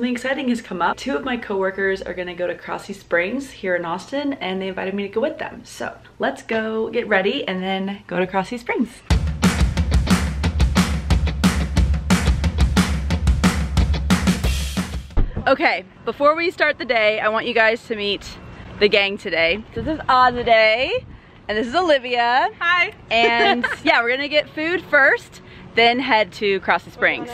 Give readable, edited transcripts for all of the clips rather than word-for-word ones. something exciting has come up. Two of my coworkers are gonna go to Krause Springs here in Austin, and they invited me to go with them. So let's go get ready and then go to Krause Springs. Okay, before we start the day, I want you guys to meet the gang today. This is Ozdae, and this is Olivia. Hi. And yeah, we're gonna get food first, then head to Krause Springs.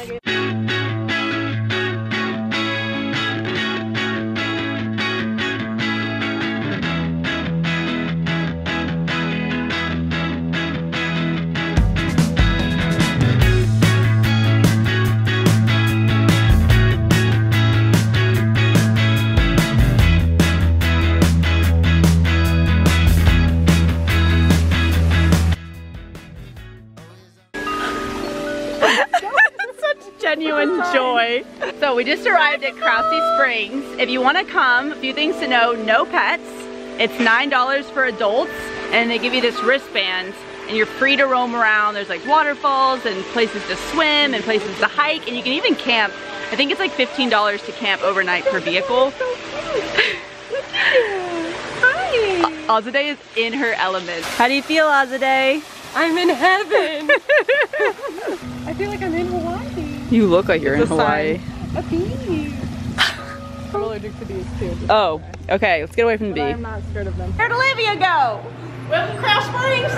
Genuine joy. So we just arrived at Krause Springs. If you want to come, a few things to know: no pets. It's $9 for adults, and they give you this wristband, and you're free to roam around. There's like waterfalls and places to swim and places to hike, and you can even camp. I think it's like $15 to camp overnight per vehicle. Hi. Azadeh is in her element. How do you feel, Azadeh? I'm in heaven. I feel like I'm in Hawaii. You look like you're in Hawaii. A bee. I'm allergic to these too. Oh, okay. Let's get away from the bee. I'm not scared of them. Where'd Olivia go? Welcome to Krause Springs.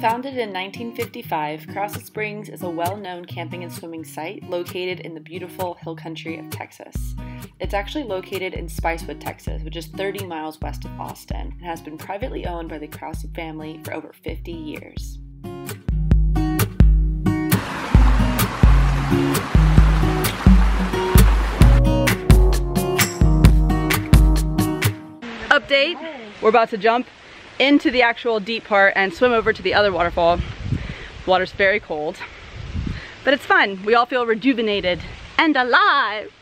Founded in 1955, Krause Springs is a well-known camping and swimming site located in the beautiful hill country of Texas. It's actually located in Spicewood, Texas, which is 30 miles west of Austin, and has been privately owned by the Krause family for over 50 years. Update, we're about to jump into the actual deep part and swim over to the other waterfall. Water's very cold, but it's fun. We all feel rejuvenated and alive.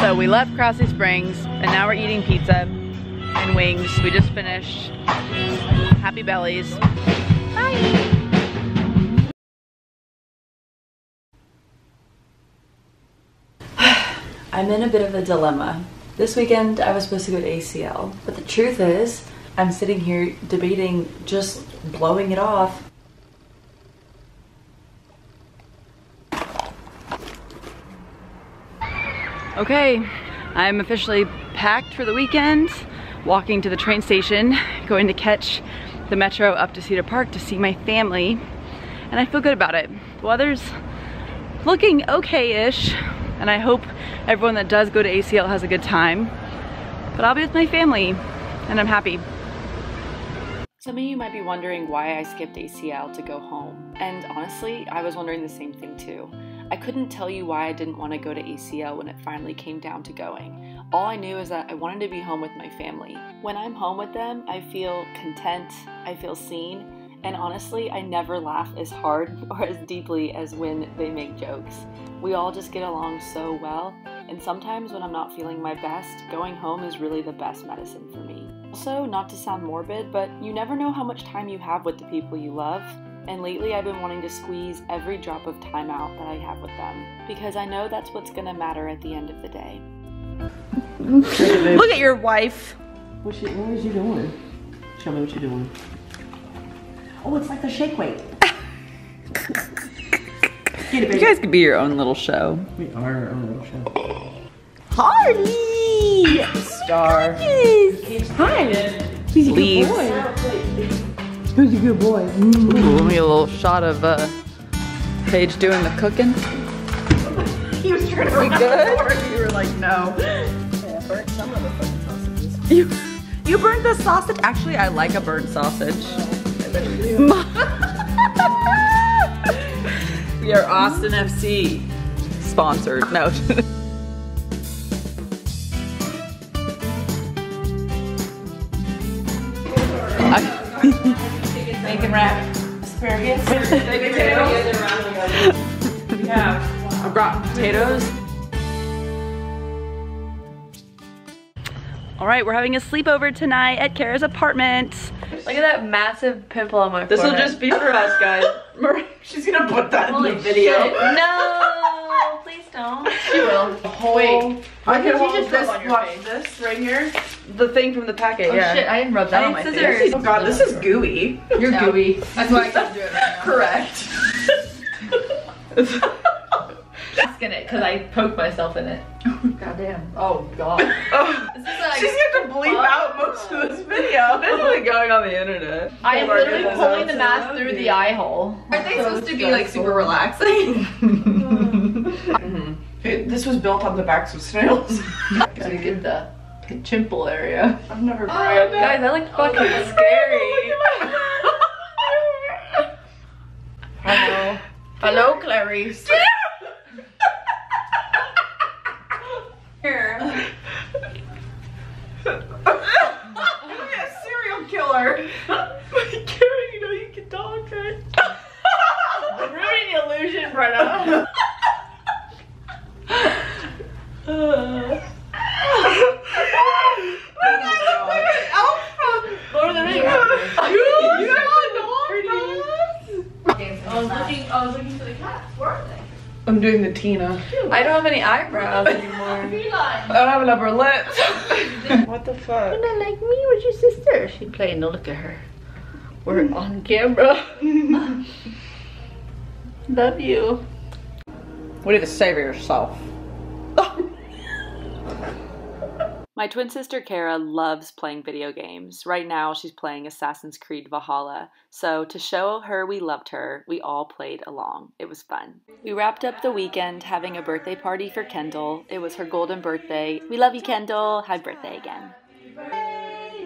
So we left Krause Springs, and now we're eating pizza and wings. We just finished. Happy bellies. Bye! I'm in a bit of a dilemma. This weekend I was supposed to go to ACL, but the truth is, I'm sitting here debating just blowing it off. Okay, I'm officially packed for the weekend, walking to the train station, going to catch the metro up to Cedar Park to see my family, and I feel good about it. The weather's looking okay-ish, and I hope everyone that does go to ACL has a good time, but I'll be with my family, and I'm happy. Some of you might be wondering why I skipped ACL to go home, and honestly, I was wondering the same thing too. I couldn't tell you why I didn't want to go to ACL when it finally came down to going. All I knew is that I wanted to be home with my family. When I'm home with them, I feel content, I feel seen, and honestly, I never laugh as hard or as deeply as when they make jokes. We all just get along so well, and sometimes when I'm not feeling my best, going home is really the best medicine for me. Also, not to sound morbid, but you never know how much time you have with the people you love. And lately I've been wanting to squeeze every drop of time out that I have with them, because I know that's what's gonna matter at the end of the day. Look at your wife. What is you doing? Show me what you're doing. Oh, it's like the shake weight. Get it, baby. You guys could be your own little show. We are our own little show. Harley! Star. Hi. She's a good boy. Who's a good boy? Mm. Ooh, let me a little shot of Paige doing the cooking. He was trying to make good. Forward, you were like, no. Yeah, I burnt some of the fucking sausages. You burnt the sausage? Actually, I like a burnt sausage. I bet you do. We are Austin FC. Sponsored. No. you can wrap asparagus. Potatoes. Yeah. Wow. I brought potatoes. All right, we're having a sleepover tonight at Kara's apartment. Look at that massive pimple on my forehead. This will just be for us, guys. She's gonna put that in the video. Shit. No, please don't. She will. Wait, I can hold this. Watch this right here. The thing from the packet. Oh yeah. Shit, I didn't rub that on my face. Oh god, this is gooey. You're gooey. That's why I can't do it right now. Correct. In it because I poked myself in it. God damn. Oh god. Oh. This is like, she's gonna bleep out most of this video. This isn't going on the internet. I am literally pulling the mask through the eye hole. Aren't they supposed to be like super relaxing? This was built on the backs of snails. Gotta get the chimple area. I've never tried that. Guys, I look fucking scary. Hello. Hello, Clarice. Here. I'm a serial killer. But Kara, you know you can talk, right? I'm ruining the illusion, Brenna. I was looking for the cat. Where are they? I'm doing the Tina. I don't have any eyebrows anymore. I don't have an upper lip. What the fuck? You're not like me with your sister. She's playing to look at her. We're on camera. Love you. We need to save yourself. My twin sister Kara loves playing video games. Right now she's playing Assassin's Creed Valhalla. So to show her we loved her, we all played along. It was fun. We wrapped up the weekend having a birthday party for Kendall. It was her golden birthday. We love you, Kendall. Happy birthday again.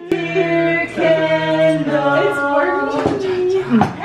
Dear Kendall. It's